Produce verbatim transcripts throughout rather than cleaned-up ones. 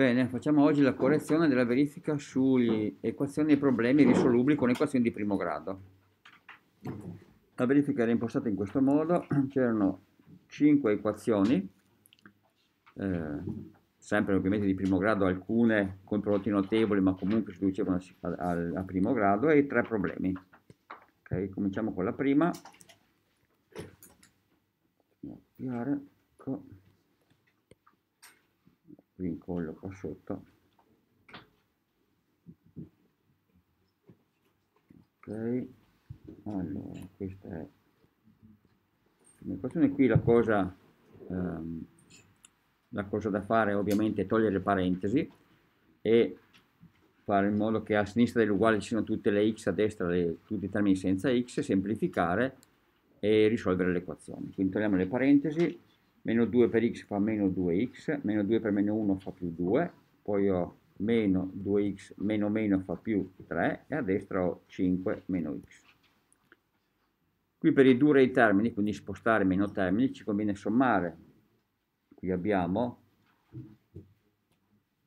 Bene, facciamo oggi la correzione della verifica sugli equazioni e problemi risolubili con equazioni di primo grado. La verifica era impostata in questo modo: c'erano cinque equazioni, eh, sempre ovviamente di primo grado, alcune con prodotti notevoli ma comunque si riducevano a, a, a primo grado, e tre problemi. Ok, cominciamo con la prima. Ecco, qui incollo qua sotto. Ok, allora questa è l'equazione. Qui la cosa ehm, la cosa da fare ovviamente è togliere le parentesi e fare in modo che a sinistra dell'uguale ci siano tutte le x, a destra le, tutti i termini senza x, semplificare e risolvere l'equazione. Quindi togliamo le parentesi. Meno due per x fa meno due x, meno due per meno uno fa più due, poi ho meno due x meno meno fa più tre, e a destra ho cinque meno x. Qui per ridurre i termini, quindi spostare meno termini, ci conviene sommare. Qui abbiamo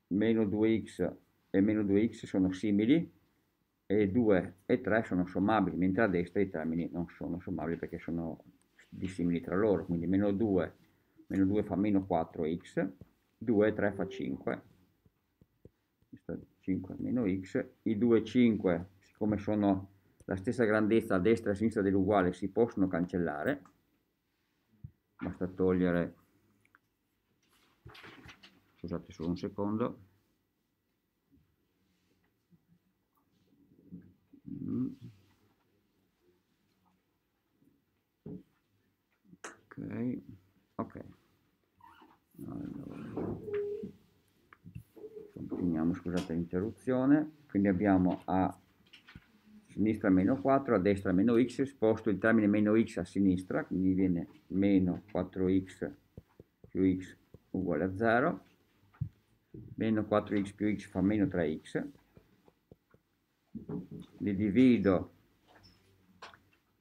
meno due x e meno due x sono simili, e due e tre sono sommabili, mentre a destra i termini non sono sommabili perché sono dissimili tra loro. Quindi meno due, meno due fa meno quattro x, due e tre fa cinque, cinque meno x, i due e cinque, siccome sono la stessa grandezza a destra e a sinistra dell'uguale, si possono cancellare, basta togliere, scusate solo un secondo, ok, ok. Allora, continuiamo, scusate l'interruzione. Quindi abbiamo a sinistra meno quattro, a destra meno x, sposto il termine meno x a sinistra, quindi viene meno quattro x più x uguale a zero, meno quattro x più x fa meno tre x, li divido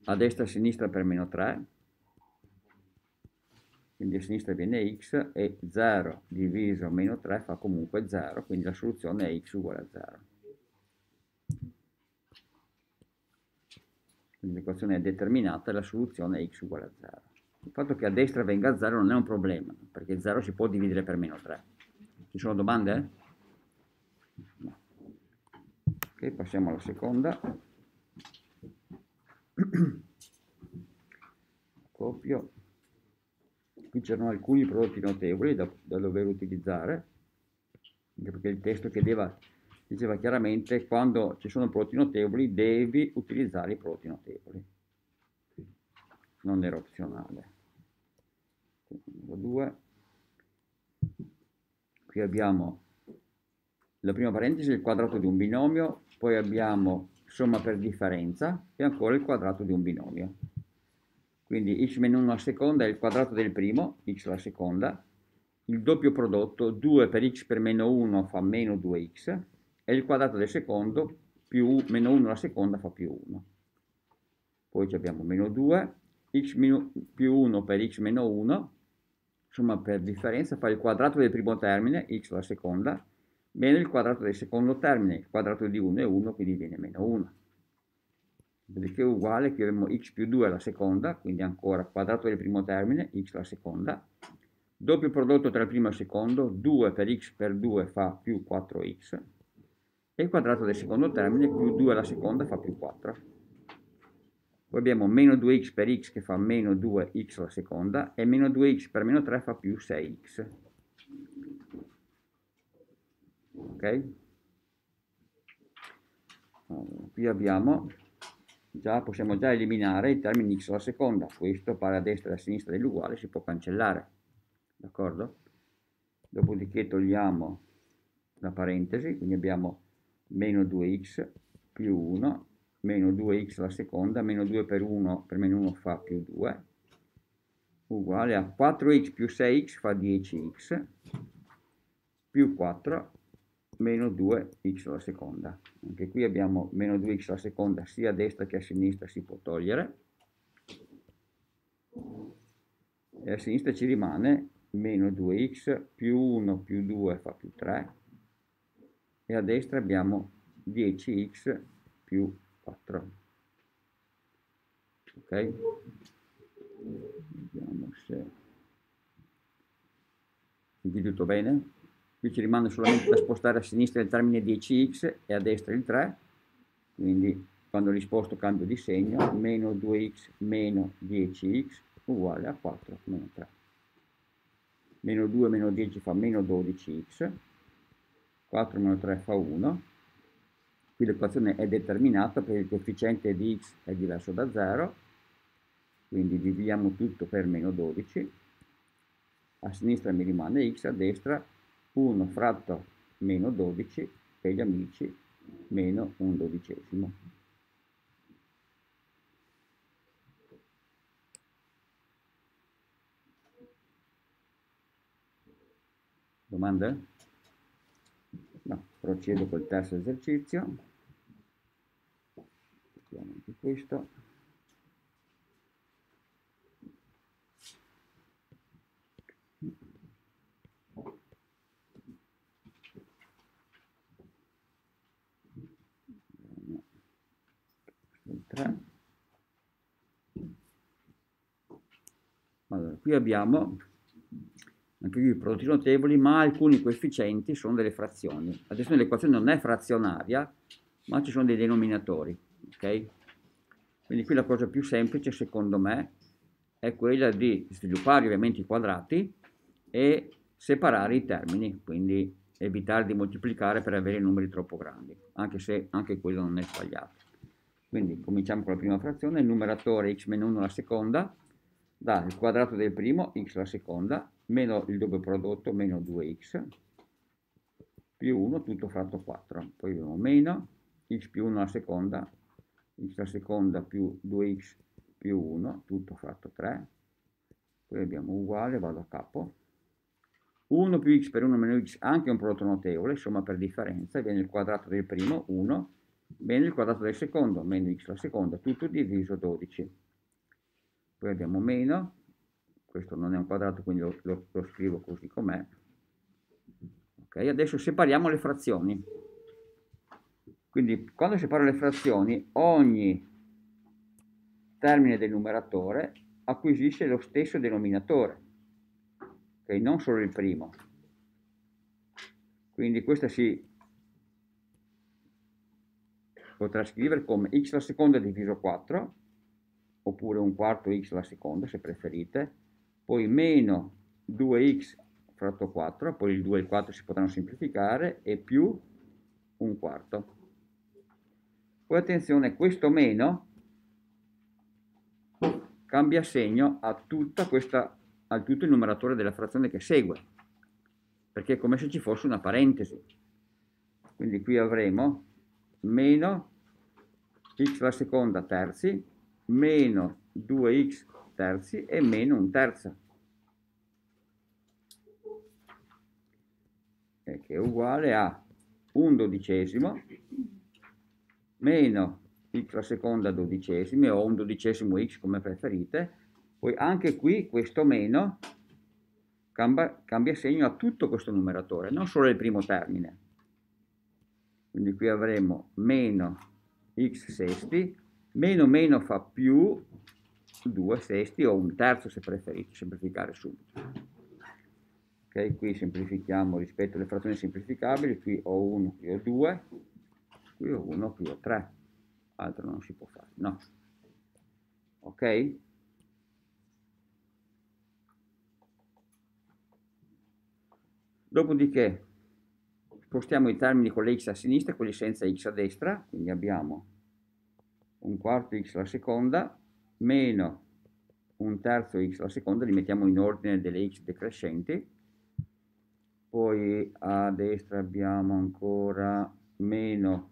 a destra e a sinistra per meno tre, quindi a sinistra viene x, e zero diviso meno tre fa comunque zero, quindi la soluzione è x uguale a zero. Quindi l'equazione è determinata e la soluzione è x uguale a zero. Il fatto che a destra venga zero non è un problema, perché zero si può dividere per meno tre. Ci sono domande? No. Ok, passiamo alla seconda. Copio. Qui c'erano alcuni prodotti notevoli da, da dover utilizzare, anche perché il testo chiedeva, diceva chiaramente: quando ci sono prodotti notevoli devi utilizzare i prodotti notevoli, non era opzionale. Due. Qui abbiamo la prima parentesi, il quadrato di un binomio, poi abbiamo somma per differenza e ancora il quadrato di un binomio. Quindi x meno uno alla seconda è il quadrato del primo, x alla seconda, il doppio prodotto, due per x per meno uno fa meno due x, e il quadrato del secondo, più meno uno alla seconda fa più uno. Poi abbiamo meno due, x più uno per x meno uno, insomma per differenza fa il quadrato del primo termine, x alla seconda, meno il quadrato del secondo termine, il quadrato di uno è uno, quindi viene meno uno. Che è uguale, qui abbiamo x più due alla seconda, quindi ancora quadrato del primo termine, x alla seconda, doppio prodotto tra il primo e il secondo, due per x per due fa più quattro x, e il quadrato del secondo termine, più due alla seconda fa più quattro. Poi abbiamo meno due x per x che fa meno due x alla seconda, e meno due x per meno tre fa più sei x. Ok? Allora, qui abbiamo... Già, possiamo già eliminare i termini x alla seconda, questo pare a destra e a sinistra dell'uguale, si può cancellare, d'accordo? Dopodiché togliamo la parentesi, quindi abbiamo meno due x più uno, meno due x alla seconda, meno due per uno per meno uno fa più due, uguale a quattro x più sei x fa dieci x, più quattro meno due x alla seconda. Anche qui abbiamo meno due x alla seconda, sia a destra che a sinistra si può togliere, e a sinistra ci rimane meno due x più uno più due fa più tre, e a destra abbiamo dieci x più quattro. Ok, vediamo se sentite tutto bene. Qui ci rimane solamente da spostare a sinistra il termine dieci x e a destra il tre, quindi quando li sposto cambio di segno, meno due x meno dieci x uguale a quattro meno tre. Meno due meno dieci fa meno dodici x, quattro meno tre fa uno. Qui l'equazione è determinata perché il coefficiente di x è diverso da zero, quindi dividiamo tutto per meno dodici. A sinistra mi rimane x, a destra uno fratto meno dodici, per gli amici meno un dodicesimo. Domande? No, procedo col terzo esercizio. Vediamo anche questo. Allora, qui abbiamo anche qui prodotti notevoli, ma alcuni coefficienti sono delle frazioni. Adesso l'equazione non è frazionaria, ma ci sono dei denominatori, ok? Quindi qui la cosa più semplice, secondo me, è quella di sviluppare ovviamente i quadrati e separare i termini, quindi evitare di moltiplicare per avere numeri troppo grandi, anche se anche quello non è sbagliato. Quindi cominciamo con la prima frazione, il numeratore x meno uno alla seconda, dà il quadrato del primo, x alla seconda, meno il doppio prodotto, meno due x, più uno tutto fratto quattro. Poi abbiamo meno x più uno alla seconda, x alla seconda più due x più uno, tutto fratto tre. Poi abbiamo uguale, vado a capo. uno più x per uno meno x, anche un prodotto notevole, somma per differenza, viene il quadrato del primo, uno, meno il quadrato del secondo, meno x alla seconda, tutto diviso dodici. Poi abbiamo meno, questo non è un quadrato, quindi lo, lo, lo scrivo così com'è. Ok, adesso separiamo le frazioni. Quindi quando separo le frazioni, ogni termine del numeratore acquisisce lo stesso denominatore, ok, non solo il primo. Quindi questa si potrà scrivere come x alla seconda diviso quattro, oppure un quarto x alla seconda se preferite, poi meno due x fratto quattro, poi il due e il quattro si potranno semplificare, e più un quarto. Poi attenzione, questo meno cambia segno a, tutta questa, a tutto il numeratore della frazione che segue, perché è come se ci fosse una parentesi. Quindi qui avremo meno x alla seconda terzi, meno due x terzi e meno un terzo, e che è uguale a un dodicesimo meno x alla seconda dodicesimi, o un dodicesimo x come preferite. Poi anche qui questo meno cambia, cambia segno a tutto questo numeratore, non solo il primo termine. Quindi qui avremo meno x sesti, meno meno fa più due sesti, o un terzo se preferite, semplificare subito. Ok, qui semplifichiamo rispetto alle frazioni semplificabili, qui ho uno, qui ho due, qui ho uno, qui ho tre, altro non si può fare, no. Ok? Dopodiché spostiamo i termini con le x a sinistra e quelli senza x a destra, quindi abbiamo un quarto x alla seconda meno un terzo x alla seconda, li mettiamo in ordine delle x decrescenti. Poi a destra abbiamo ancora meno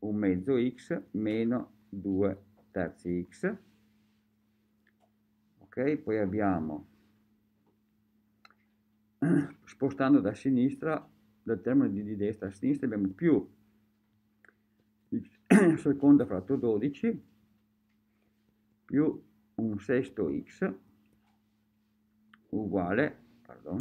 un mezzo x meno due terzi x. Ok, poi abbiamo, spostando da sinistra, dal termine di, di destra a sinistra, abbiamo più x alla seconda fratto dodici più un sesto x uguale pardon.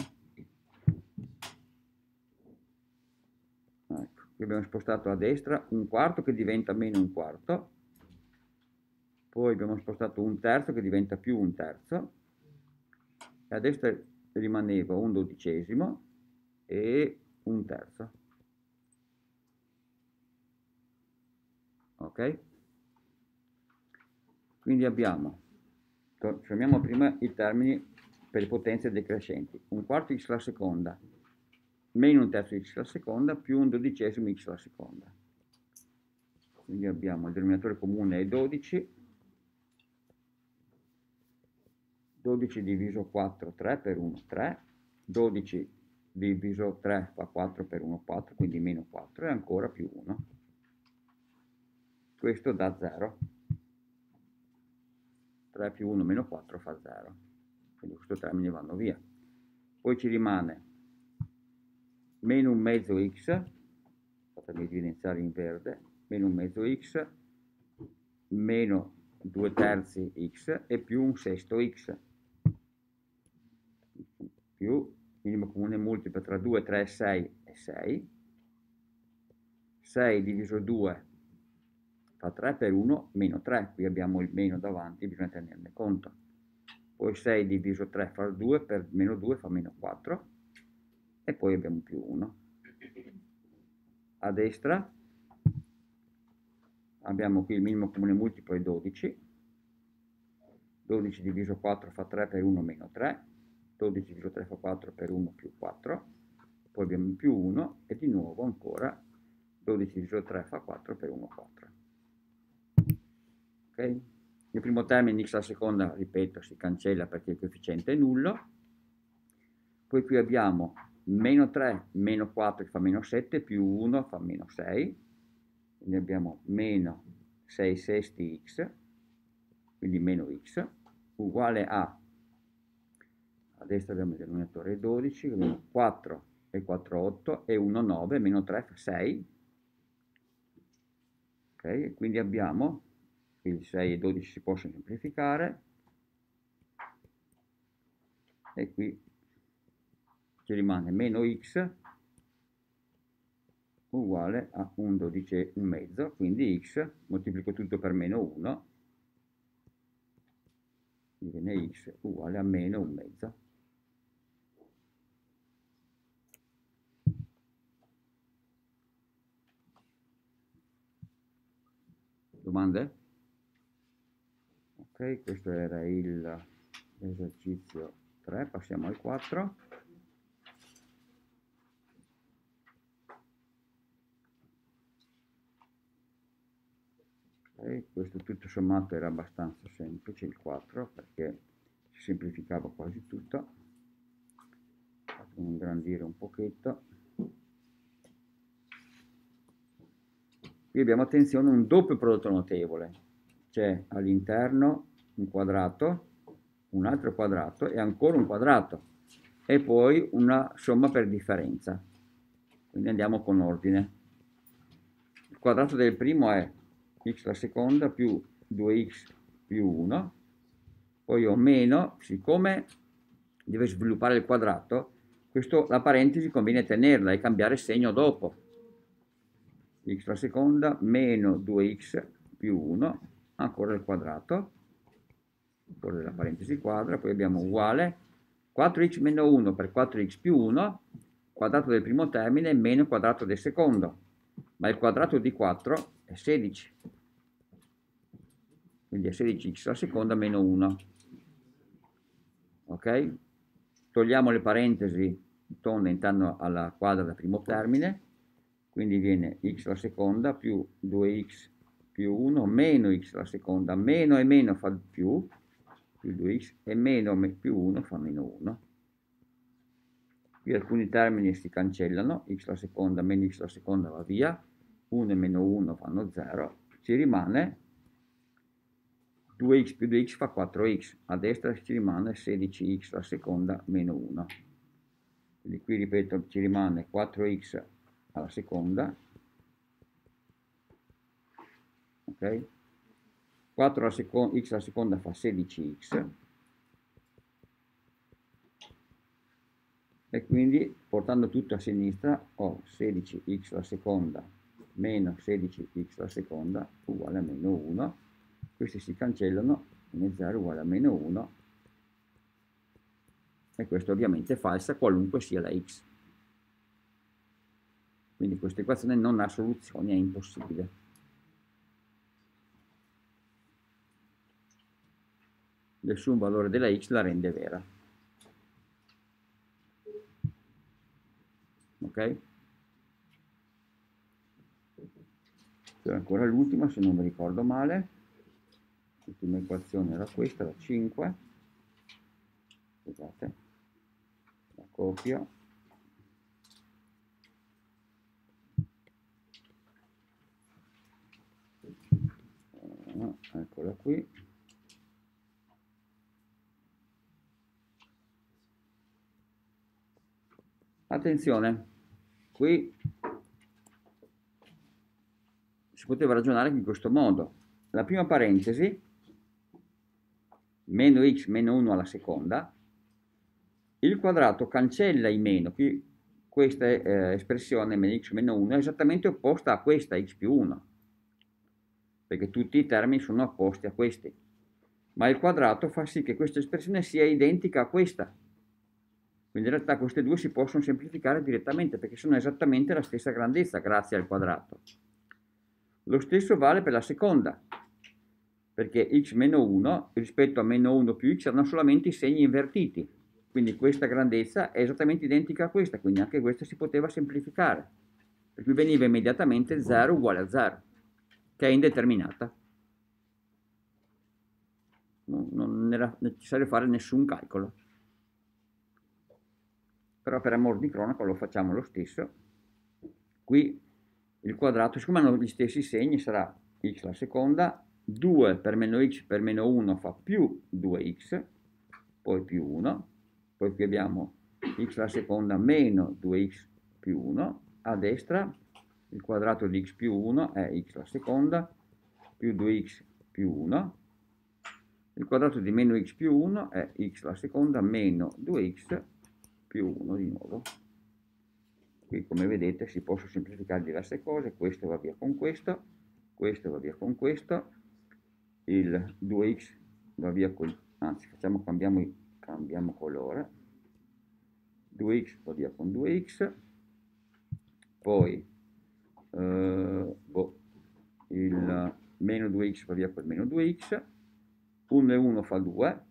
Ecco, qui abbiamo spostato a destra un quarto che diventa meno un quarto, poi abbiamo spostato un terzo che diventa più un terzo, e a destra rimaneva un dodicesimo e un terzo. Ok? Quindi abbiamo, fermiamo prima i termini per le potenze decrescenti, un quarto x alla seconda meno un terzo x alla seconda più un dodicesimo x alla seconda. Quindi abbiamo il denominatore comune è dodici, dodici diviso quattro, tre per uno, tre, dodici diviso tre fa quattro per uno, quattro, quindi meno quattro e ancora più uno. Questo dà zero. tre più uno meno quattro fa zero, quindi questo termine vanno via. Poi ci rimane meno un mezzo x, fatemi evidenziare in verde, meno un mezzo x, meno due terzi x e più un sesto x, più minimo comune multiplo tra due, tre, sei e sei, sei diviso due fa tre per uno meno tre, qui abbiamo il meno davanti, bisogna tenerne conto. Poi sei diviso tre fa due, per meno due fa meno quattro, e poi abbiamo più uno. A destra abbiamo qui il minimo comune multiplo è dodici, dodici diviso quattro fa tre per uno meno tre, dodici diviso tre fa quattro per uno più quattro, poi abbiamo più uno e di nuovo ancora dodici diviso tre fa quattro per uno, quattro. Okay. Il primo termine x alla seconda, ripeto, si cancella perché il coefficiente è nullo. Poi qui abbiamo meno tre meno quattro che fa meno sette più uno fa meno sei, quindi abbiamo meno sei sesti x, quindi meno x, uguale a, a destra abbiamo il denominatore dodici, abbiamo quattro e quattro otto e uno nove, meno tre fa sei, okay. Quindi abbiamo, quindi sei e dodici si possono semplificare, e qui ci rimane meno x uguale a un dodici, un mezzo, quindi x, moltiplico tutto per meno uno, diviene x uguale a meno un mezzo. Domande? Ok, questo era il esercizio tre, passiamo al quattro. Ok, questo tutto sommato era abbastanza semplice, il quattro, perché si semplificava quasi tutto. Facciamo ingrandire un pochetto. Qui abbiamo, attenzione, un doppio prodotto notevole. C'è all'interno un quadrato, un altro quadrato e ancora un quadrato, e poi una somma per differenza. Quindi andiamo con ordine. Il quadrato del primo è x alla seconda più due x più uno, poi ho meno, siccome deve sviluppare il quadrato, questo, la parentesi conviene tenerla e cambiare segno dopo. X alla seconda meno due x più uno, ancora il quadrato, ancora della parentesi quadra, poi abbiamo uguale quattro x meno uno per quattro x più uno, quadrato del primo termine meno quadrato del secondo, ma il quadrato di quattro è sedici, quindi è sedici x alla seconda meno uno. Ok? Togliamo le parentesi tonde intorno alla quadra del primo termine, quindi viene x alla seconda più due x più uno meno x alla seconda, meno e meno fa più, più due x, e meno più uno fa meno uno. Qui alcuni termini si cancellano, x alla seconda meno x alla seconda va via, uno e meno uno fanno zero, ci rimane due x più due x fa quattro x, a destra ci rimane sedici x alla seconda meno uno. Quindi qui, ripeto, ci rimane quattro x alla seconda, ok? quattro alla seconda, x alla seconda fa sedici x, e quindi portando tutto a sinistra ho sedici x alla seconda meno sedici x alla seconda uguale a meno uno, questi si cancellano, quindi zero uguale a meno uno, e questo ovviamente è falsa qualunque sia la x, quindi questa equazione non ha soluzione, è impossibile. Nessun valore della x la rende vera. Ok? C'è ancora l'ultima, se non mi ricordo male. L'ultima equazione era questa, la cinque. Scusate, la copio. Eccola qui. Attenzione, qui si poteva ragionare in questo modo. La prima parentesi, meno x meno uno alla seconda, il quadrato cancella i meno, qui questa eh, espressione meno x meno uno è esattamente opposta a questa x più uno, perché tutti i termini sono opposti a questi, ma il quadrato fa sì che questa espressione sia identica a questa. Quindi in realtà queste due si possono semplificare direttamente perché sono esattamente la stessa grandezza grazie al quadrato. Lo stesso vale per la seconda, perché x meno uno rispetto a meno uno più x hanno solamente i segni invertiti. Quindi questa grandezza è esattamente identica a questa, quindi anche questa si poteva semplificare. Per cui veniva immediatamente zero uguale a zero, che è indeterminata. Non era necessario fare nessun calcolo. Però per amor di cronaca lo facciamo lo stesso. Qui il quadrato, siccome hanno gli stessi segni, sarà x alla seconda, due per meno x per meno uno fa più due x, poi più uno, poi qui abbiamo x alla seconda meno due x più uno, a destra il quadrato di x più uno è x alla seconda più due x più uno, il quadrato di meno x più uno è x alla seconda meno due x più uno di nuovo. Qui come vedete si possono semplificare diverse cose, questo va via con questo, questo va via con questo, il due x va via con, anzi facciamo, cambiamo, cambiamo colore, due x va via con due x, poi eh, boh, il meno due x va via con meno due x, uno e uno fa due,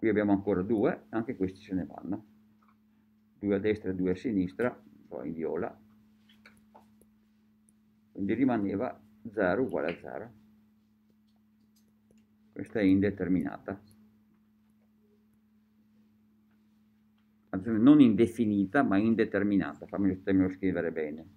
qui abbiamo ancora due, anche questi se ne vanno, due a destra e due a sinistra, poi in viola, quindi rimaneva zero uguale a zero, questa è indeterminata, non indefinita ma indeterminata, fammelo scrivere bene.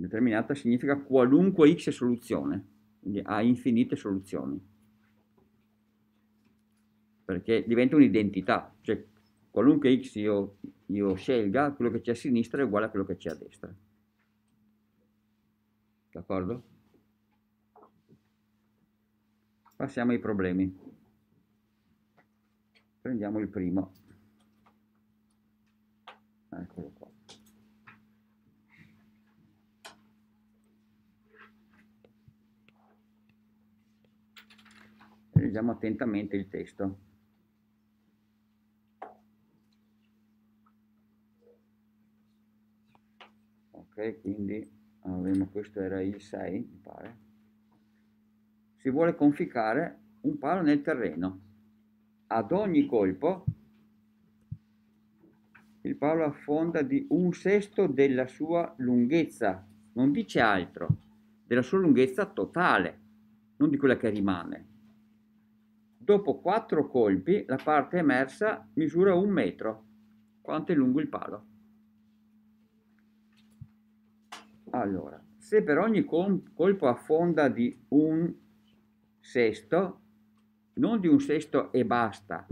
Determinata significa qualunque x soluzione, quindi ha infinite soluzioni, perché diventa un'identità, cioè qualunque x io, io scelga, quello che c'è a sinistra è uguale a quello che c'è a destra, d'accordo? Passiamo ai problemi, prendiamo il primo, eccolo qua. Leggiamo attentamente il testo. Ok, quindi avremo, questo era il sei, mi pare. Si vuole conficcare un palo nel terreno. Ad ogni colpo il palo affonda di un sesto della sua lunghezza, non dice altro, della sua lunghezza totale, non di quella che rimane. Dopo quattro colpi la parte emersa misura un metro. Quanto è lungo il palo? Allora, se per ogni colpo affonda di un sesto, non di un sesto e basta,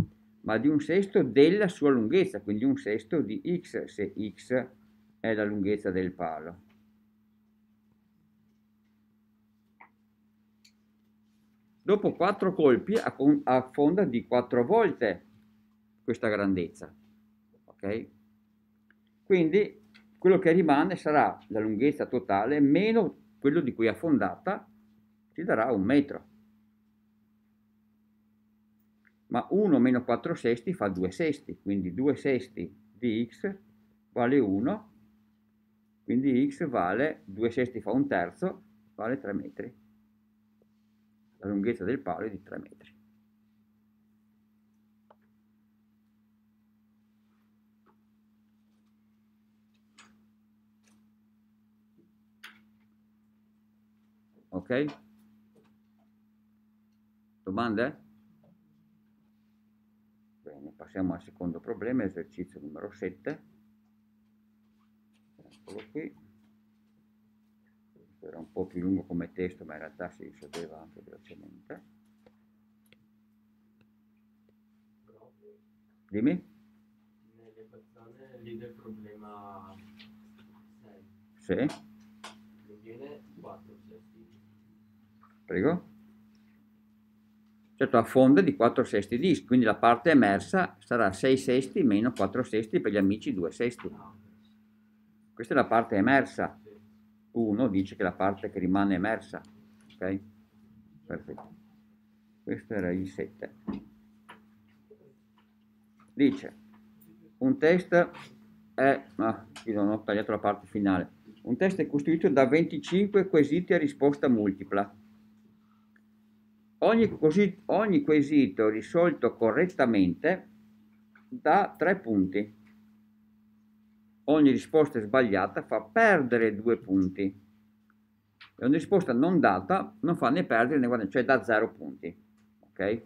ma di un sesto della sua lunghezza, quindi un sesto di x, se x è la lunghezza del palo. Dopo quattro colpi affonda di quattro volte questa grandezza, ok? Quindi quello che rimane sarà la lunghezza totale meno quello di cui è affondata, ci darà un metro. Ma uno meno quattro sesti fa due sesti, quindi due sesti di x vale uno, quindi x vale due sesti fa un terzo, vale tre metri. La lunghezza del palo è di tre metri. Ok? Domande? Bene, passiamo al secondo problema, esercizio numero sette. Eccolo qui. Era un po' più lungo come testo, ma in realtà si risolveva anche velocemente. Dimmi? Nelle persone lì del problema sei. Sì. Mi viene quattro sesti. Prego. Certo, affonda di quattro sesti di, quindi la parte emersa sarà sei sesti meno quattro sesti, per gli amici due sesti. Questa è la parte emersa. uno dice che la parte che rimane emersa, ok? Perfetto. Questo era il sette. Dice, un test è... Ah, qui non ho tagliato la parte finale. Un test è costituito da venticinque quesiti a risposta multipla. Ogni quesito, ogni quesito risolto correttamente dà tre punti. Ogni risposta sbagliata fa perdere due punti e ogni risposta non data non fa né perdere né guadagnare, cioè da zero punti, ok?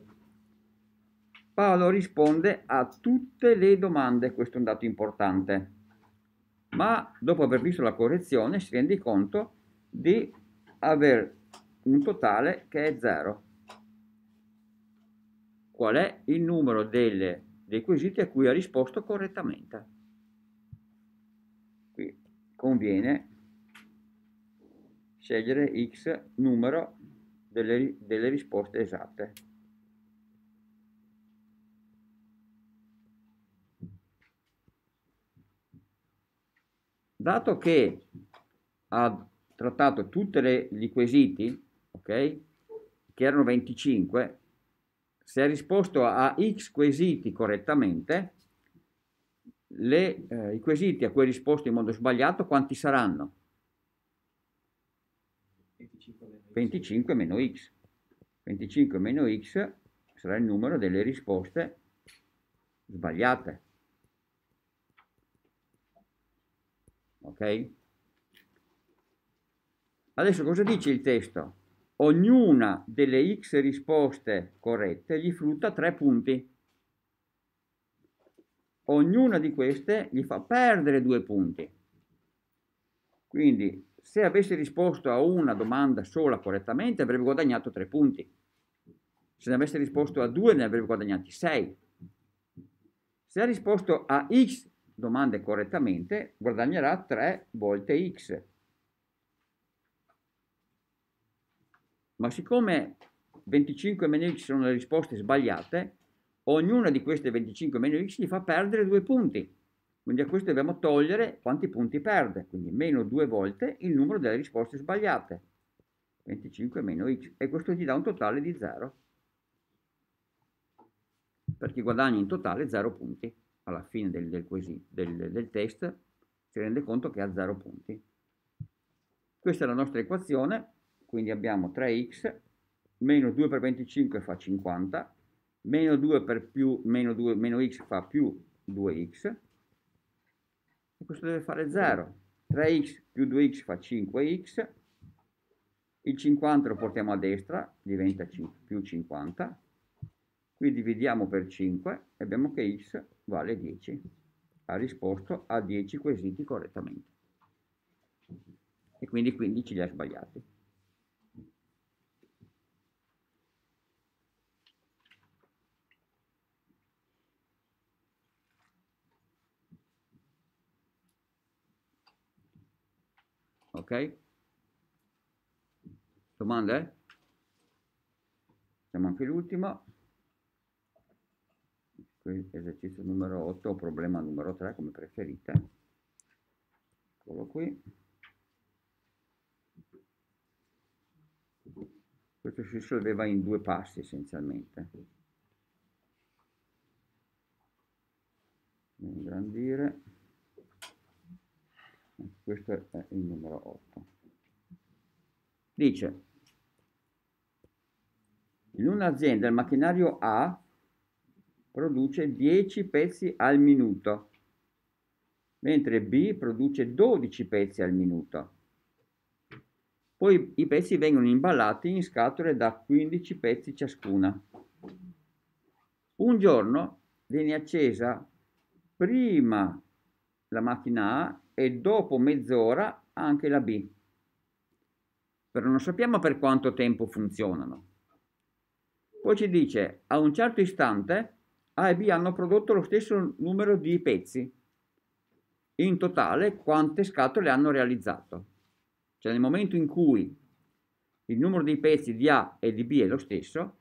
Paolo risponde a tutte le domande, questo è un dato importante, ma dopo aver visto la correzione si rende conto di avere un totale che è zero. Qual è il numero delle, dei quesiti a cui ha risposto correttamente? Conviene scegliere x numero delle, delle risposte esatte. Dato che ha trattato tutti i quesiti, ok, che erano venticinque, se ha risposto a x quesiti correttamente, Le, eh, i quesiti a cui hai risposto in modo sbagliato quanti saranno? venticinque meno x. venticinque meno x sarà il numero delle risposte sbagliate, ok? Adesso cosa dice il testo? Ognuna delle x risposte corrette gli frutta tre punti. Ognuna di queste gli fa perdere due punti. Quindi se avesse risposto a una domanda sola correttamente avrebbe guadagnato tre punti. Se ne avesse risposto a due ne avrebbe guadagnati sei. Se ha risposto a x domande correttamente guadagnerà tre volte x. Ma siccome venticinque meno x sono le risposte sbagliate, ognuna di queste venticinque meno x gli fa perdere due punti, quindi a questo dobbiamo togliere quanti punti perde, quindi meno due volte il numero delle risposte sbagliate, venticinque meno x, e questo gli dà un totale di zero, perché guadagna in totale zero punti. Alla fine del, del, quesito, del, del test si rende conto che ha zero punti. Questa è la nostra equazione, quindi abbiamo tre x meno due per venticinque fa cinquanta, meno due per più meno due meno x fa più due x, e questo deve fare zero. tre x più due x fa cinque x, il cinquanta lo portiamo a destra, diventa più cinquanta, qui dividiamo per cinque e abbiamo che x vale dieci. Ha risposto a dieci quesiti correttamente e quindi quindici li ha sbagliati. Ok? Domande? facciamo anche l'ultima, esercizio numero otto o problema numero tre, come preferite. Eccolo qui. Questo si risolveva in due passi essenzialmente. Ingrandire, questo è il numero otto. Dice: in un'azienda il macchinario A produce dieci pezzi al minuto, mentre B produce dodici pezzi al minuto. Poi i pezzi vengono imballati in scatole da quindici pezzi ciascuna. Un giorno viene accesa prima la macchina A e dopo mezz'ora anche la B. Però non sappiamo per quanto tempo funzionano. Poi ci dice: a un certo istante A e B hanno prodotto lo stesso numero di pezzi. In totale quante scatole hanno realizzato? Cioè, nel momento in cui il numero dei pezzi di A e di B è lo stesso,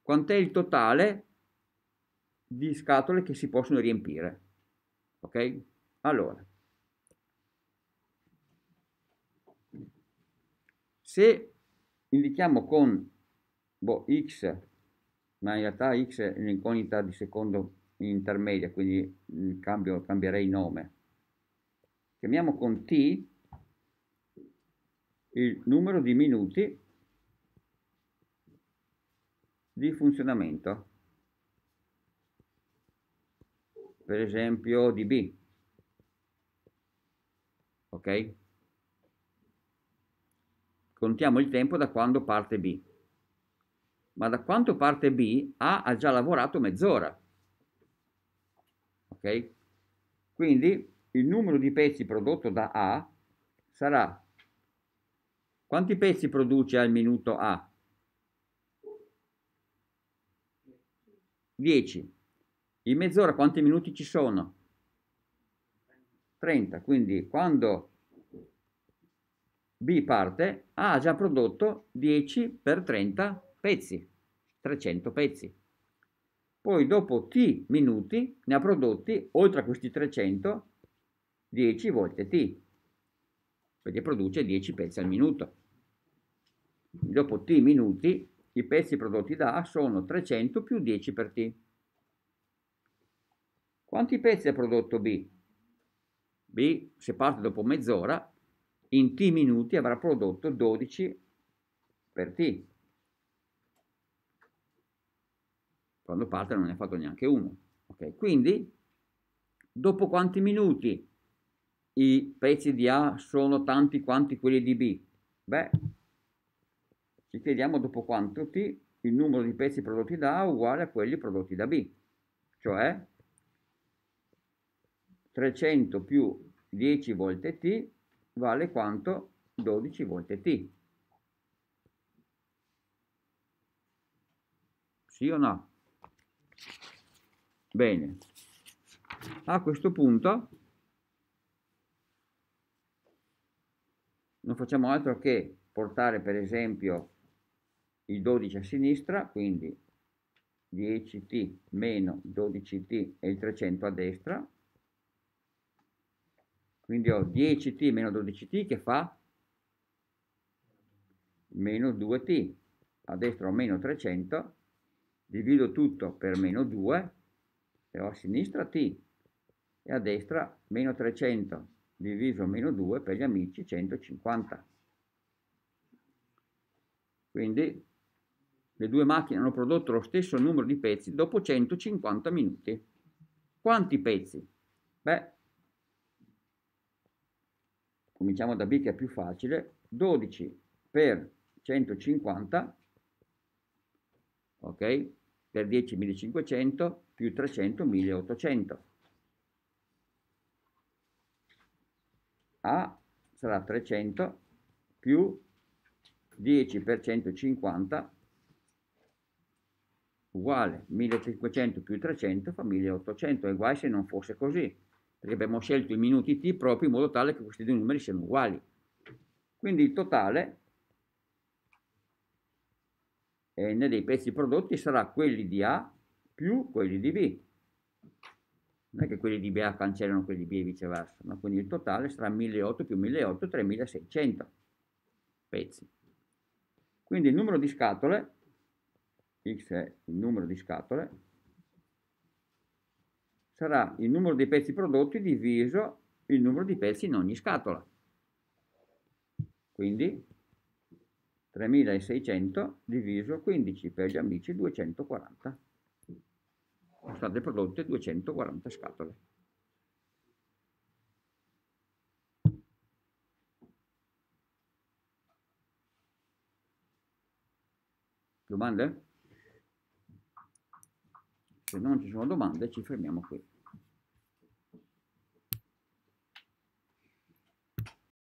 quant'è il totale di scatole che si possono riempire? Ok? Allora, se indichiamo con boh, x, ma in realtà x è l'incognita di secondo intermedia, quindi cambio, cambierei nome, chiamiamo con t il numero di minuti di funzionamento, per esempio di B, ok? Contiamo il tempo da quando parte B, ma da quanto parte B A ha già lavorato mezz'ora, ok? Quindi il numero di pezzi prodotto da A sarà: quanti pezzi produce al minuto A? dieci. In mezz'ora quanti minuti ci sono? trenta. Quindi quando B parte, A ha già prodotto dieci per trenta pezzi, trecento pezzi. Poi dopo T minuti ne ha prodotti, oltre a questi trecento, dieci volte T, perché produce dieci pezzi al minuto. Dopo t minuti i pezzi prodotti da A sono trecento più dieci per t. Quanti pezzi ha prodotto B? B, se parte dopo mezz'ora, in t minuti avrà prodotto dodici per t. Quando parte non ne ha fatto neanche uno. Okay, quindi dopo quanti minuti i pezzi di A sono tanti quanti quelli di B? Beh, ci chiediamo dopo quanto T il numero di pezzi prodotti da A uguale a quelli prodotti da B, cioè trecento più dieci volte T vale quanto? dodici volte T. Sì o no? Bene, a questo punto non facciamo altro che portare, per esempio, il dodici a sinistra, quindi dieci t meno dodici t e il trecento a destra. Quindi ho dieci t meno dodici t che fa meno due t. A destra ho meno trecento, divido tutto per meno due e ho a sinistra t e a destra meno trecento diviso meno due, per gli amici centocinquanta. Quindi le due macchine hanno prodotto lo stesso numero di pezzi dopo centocinquanta minuti. Quanti pezzi? Beh, cominciamo da B, che è più facile. dodici per centocinquanta, ok? Per dieci, millecinquecento, più trecento, milleottocento. A sarà trecento più dieci per centocinquanta uguale millecinquecento più trecento fa milleottocento, e guai se non fosse così, perché abbiamo scelto i minuti t proprio in modo tale che questi due numeri siano uguali. Quindi il totale eh, nei pezzi prodotti sarà quelli di A più quelli di B. Non è che quelli di B A cancellano quelli di B e viceversa, ma quindi il totale sarà milleottocento più milleottocento, tremilaseicento pezzi. Quindi il numero di scatole, x è il numero di scatole, sarà il numero dei pezzi prodotti diviso il numero di pezzi in ogni scatola. Quindi tremilaseicento diviso quindici, per gli amici duecentoquaranta. Sono state prodotte duecentoquaranta scatole. Domande? Se non ci sono domande ci fermiamo qui.